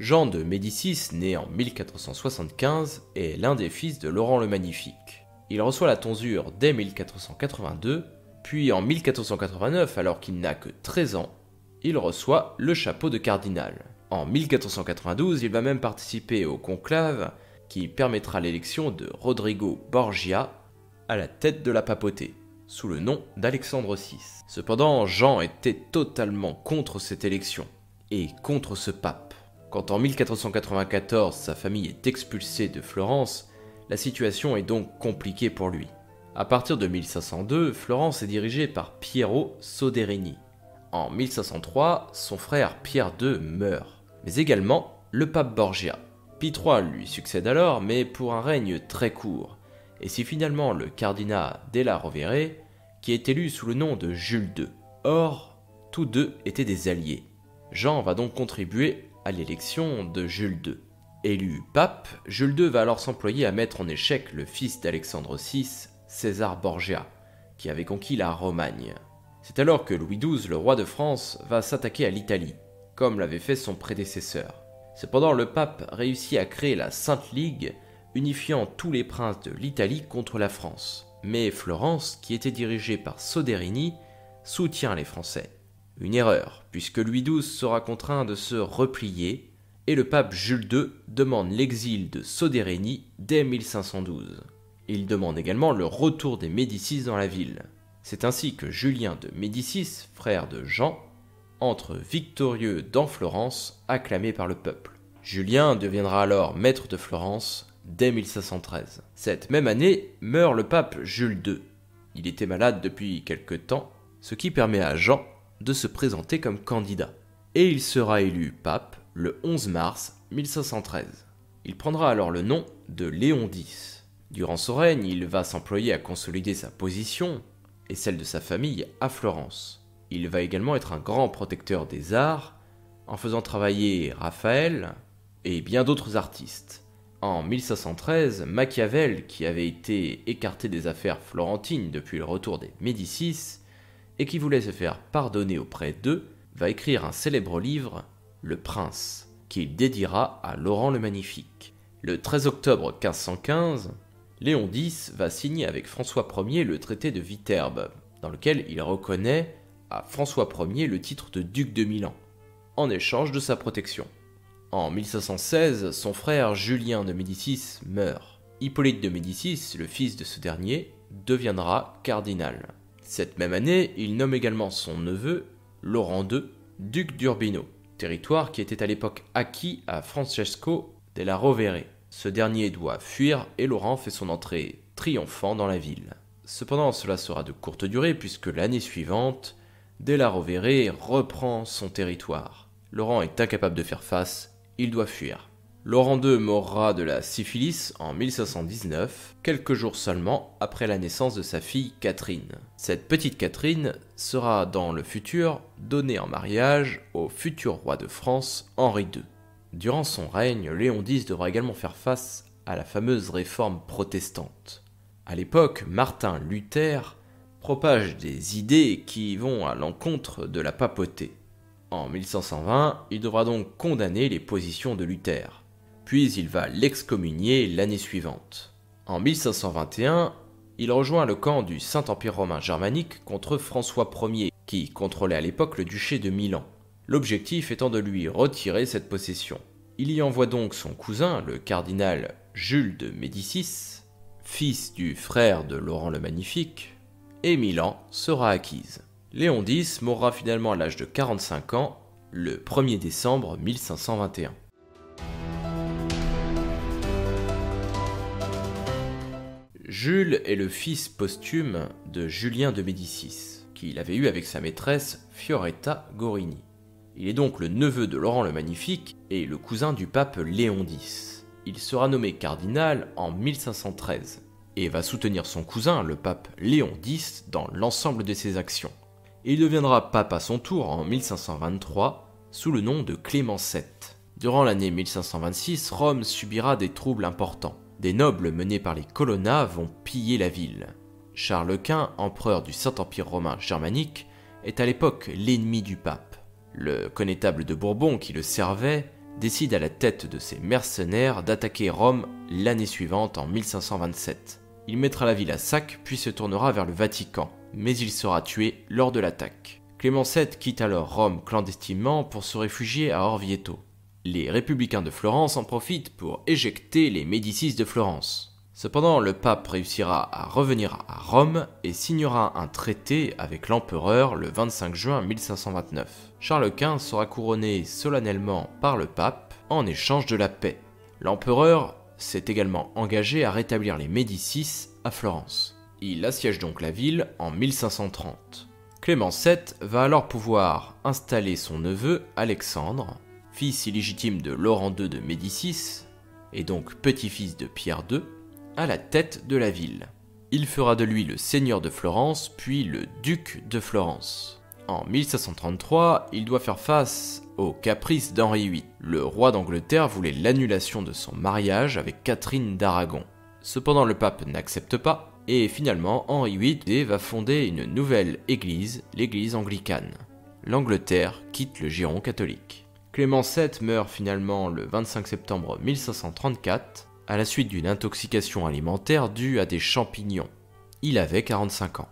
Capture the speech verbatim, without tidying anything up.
Jean de Médicis, né en mille quatre cent soixante-quinze, est l'un des fils de Laurent le Magnifique. Il reçoit la tonsure dès mille quatre cent quatre-vingt-deux, puis en mille quatre cent quatre-vingt-neuf, alors qu'il n'a que treize ans, il reçoit le chapeau de cardinal. En mille quatre cent quatre-vingt-douze, il va même participer au conclave qui permettra l'élection de Rodrigo Borgia à la tête de la papauté, sous le nom d'Alexandre six. Cependant, Jean était totalement contre cette élection, et contre ce pape. Quand en mille quatre cent quatre-vingt-quatorze sa famille est expulsée de Florence, la situation est donc compliquée pour lui. A partir de mille cinq cent deux, Florence est dirigée par Piero Soderini. En mille cinq cent trois, son frère Pierre deux meurt, mais également le pape Borgia. Pie trois lui succède alors, mais pour un règne très court, et c'est finalement le cardinal della Rovere qui est élu sous le nom de Jules deux. Or, tous deux étaient des alliés. Jean va donc contribuer à l'élection de Jules deux. Élu pape, Jules deux va alors s'employer à mettre en échec le fils d'Alexandre six, César Borgia, qui avait conquis la Romagne. C'est alors que Louis douze, le roi de France, va s'attaquer à l'Italie, comme l'avait fait son prédécesseur. Cependant, le pape réussit à créer la Sainte Ligue, unifiant tous les princes de l'Italie contre la France. Mais Florence, qui était dirigée par Soderini, soutient les Français. Une erreur, puisque Louis douze sera contraint de se replier, et le pape Jules deux demande l'exil de Soderini dès mille cinq cent douze. Il demande également le retour des Médicis dans la ville. C'est ainsi que Julien de Médicis, frère de Jean, entre victorieux dans Florence, acclamé par le peuple. Julien deviendra alors maître de Florence dès mille cinq cent treize. Cette même année meurt le pape Jules deux. Il était malade depuis quelque temps, ce qui permet à Jean de se présenter comme candidat. Et il sera élu pape le onze mars mille cinq cent treize. Il prendra alors le nom de Léon dix. Durant son règne, il va s'employer à consolider sa position et celle de sa famille à Florence. Il va également être un grand protecteur des arts, en faisant travailler Raphaël et bien d'autres artistes. En mille cinq cent treize, Machiavel, qui avait été écarté des affaires florentines depuis le retour des Médicis, et qui voulait se faire pardonner auprès d'eux, va écrire un célèbre livre, Le Prince, qu'il dédiera à Laurent le Magnifique. Le treize octobre mille cinq cent quinze, Léon dix va signer avec François premier le traité de Viterbe, dans lequel il reconnaît à François premier le titre de duc de Milan, en échange de sa protection. En mille cinq cent seize, son frère Julien de Médicis meurt. Hippolyte de Médicis, le fils de ce dernier, deviendra cardinal. Cette même année, il nomme également son neveu, Laurent deux, duc d'Urbino, territoire qui était à l'époque acquis à Francesco della Rovere. Ce dernier doit fuir et Laurent fait son entrée triomphant dans la ville. Cependant, cela sera de courte durée puisque l'année suivante, della Rovere reprend son territoire. Laurent est incapable de faire face, il doit fuir. Laurent deux mourra de la syphilis en mille cinq cent dix-neuf, quelques jours seulement après la naissance de sa fille Catherine. Cette petite Catherine sera dans le futur donnée en mariage au futur roi de France Henri deux. Durant son règne, Léon dix devra également faire face à la fameuse réforme protestante. À l'époque, Martin Luther propage des idées qui vont à l'encontre de la papauté. En mille cinq cent vingt, il devra donc condamner les positions de Luther, puis il va l'excommunier l'année suivante. En mille cinq cent vingt et un, il rejoint le camp du Saint-Empire romain germanique contre François premier, qui contrôlait à l'époque le duché de Milan, l'objectif étant de lui retirer cette possession. Il y envoie donc son cousin, le cardinal Jules de Médicis, fils du frère de Laurent le Magnifique, et Milan sera acquise. Léon dix mourra finalement à l'âge de quarante-cinq ans, le premier décembre mille cinq cent vingt et un. Jules est le fils posthume de Julien de Médicis, qu'il avait eu avec sa maîtresse Fioretta Gorini. Il est donc le neveu de Laurent le Magnifique et le cousin du pape Léon dix. Il sera nommé cardinal en mille cinq cent treize et va soutenir son cousin, le pape Léon dix, dans l'ensemble de ses actions. Il deviendra pape à son tour en mille cinq cent vingt-trois sous le nom de Clément sept. Durant l'année mille cinq cent vingt-six, Rome subira des troubles importants. Des nobles menés par les Colonna vont piller la ville. Charles Quint, empereur du Saint-Empire romain germanique, est à l'époque l'ennemi du pape. Le connétable de Bourbon qui le servait décide à la tête de ses mercenaires d'attaquer Rome l'année suivante en mille cinq cent vingt-sept. Il mettra la ville à sac puis se tournera vers le Vatican, mais il sera tué lors de l'attaque. Clément sept quitte alors Rome clandestinement pour se réfugier à Orvieto. Les républicains de Florence en profitent pour éjecter les Médicis de Florence. Cependant, le pape réussira à revenir à Rome et signera un traité avec l'empereur le vingt-cinq juin mille cinq cent vingt-neuf. Charles Quint sera couronné solennellement par le pape en échange de la paix. L'empereur s'est également engagé à rétablir les Médicis à Florence. Il assiège donc la ville en mille cinq cent trente. Clément sept va alors pouvoir installer son neveu Alexandre, fils illégitime de Laurent deux de Médicis, et donc petit-fils de Pierre deux, à la tête de la ville. Il fera de lui le seigneur de Florence, puis le duc de Florence. En mille cinq cent trente-trois, il doit faire face aux caprices d'Henri huit. Le roi d'Angleterre voulait l'annulation de son mariage avec Catherine d'Aragon. Cependant, le pape n'accepte pas, et finalement, Henri huit va fonder une nouvelle église, l'église anglicane. L'Angleterre quitte le giron catholique. Clément sept meurt finalement le vingt-cinq septembre mille cinq cent trente-quatre, à la suite d'une intoxication alimentaire due à des champignons. Il avait quarante-cinq ans.